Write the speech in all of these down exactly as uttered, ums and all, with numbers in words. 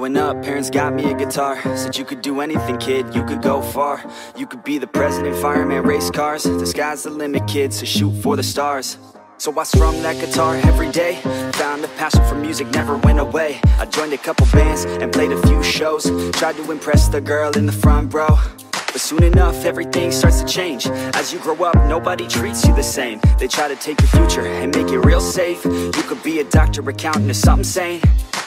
Growing up, parents got me a guitar. Said you could do anything, kid, you could go far. You could be the president, fireman, race cars. The sky's the limit, kid, so shoot for the stars. So I strummed that guitar every day. Found the passion for music, never went away. I joined a couple bands and played a few shows. Tried to impress the girl in the front row, but soon enough everything starts to change. As you grow up, nobody treats you the same. They try to take your future and make it real safe. You could be a doctor, accountant, or something sane.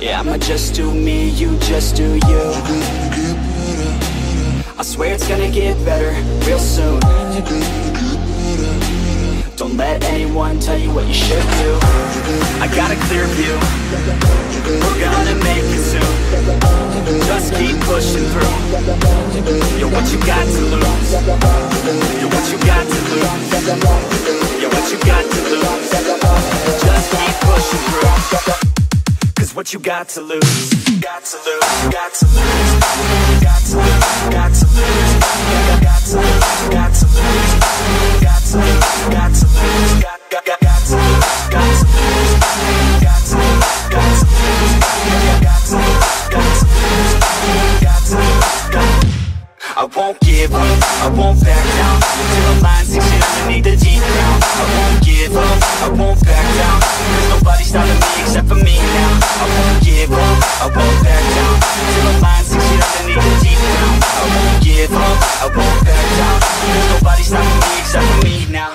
Yeah, I'ma just do me, you just do you. I swear it's gonna get better real soon. Don't let anyone tell you what you should do. I got a clear view, we're gonna make it soon. Just keep pushing through. You're what you got to lose. You're what you got to lose. You're what you got to lose. Just keep pushing through. What you got to lose, got to lose, got to lose, got to lose, got to lose, got to lose, got to lose, got to lose, got to lose, got got got got to lose, got to lose, got to lose, got to lose, got to lose, got to lose. I won't give up, I won't back down. Till the line sinks in underneath the deep ground. I won't give up, I won't back down. There's nobody stopping me except for me now. I won't give up, I won't back down. Till the line sinks in underneath the deep ground. I won't give up, I won't back down. There's nobody stopping me except for me now.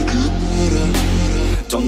Don't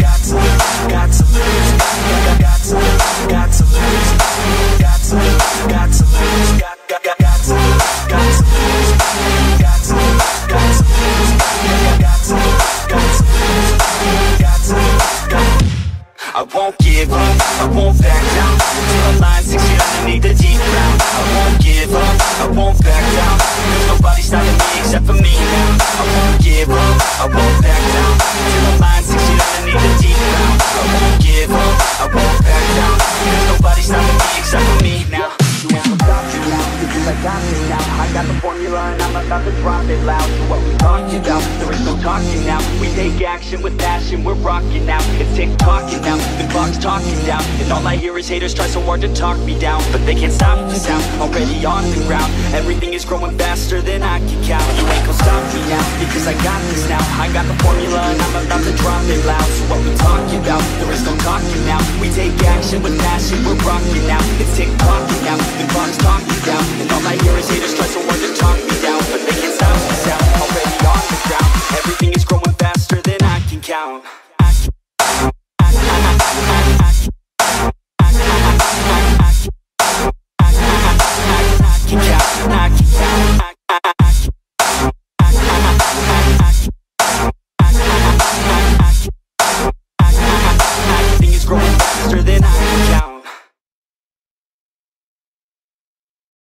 got to lose, got to lose, got to lose, got to lose, got to lose. Got to lose, got, got, got, got to lose, got to lose, got to lose, got to lose, got to lose, got to lose, got to lose, got to lose. I won't give up, I won't back down. Till the line sinks in underneath the deep ground. I won't give up, I won't back down. There's nobody stopping me except for me now. I won't give up, I won't back down. Till the line sinks in underneath the deep ground. I won't give up, I won't back down. There's nobody stopping me except for me now. I got it now, I got the formula and I'm about to drop it loud. So what we talking about, there is no talking now. We take action with passion, we're rocking now. It's tick-tocking now, the clock's talking down. And all I hear is haters try so hard to talk me down. But they can't stop the sound, already on the ground. Everything is growing faster than I can count. You ain't gonna stop me now, because I got this now. I got the formula and I'm about to drop it loud. So what we talking about, there is no talking now. We take action with passion, we're rocking now. It's tick-tocking now, the clock's talking down. And all I hear is haters try so hard to talk me down. But they can't stop the sound, already on the ground. Everything is growing faster than I can count. I can, I can, I can, I can.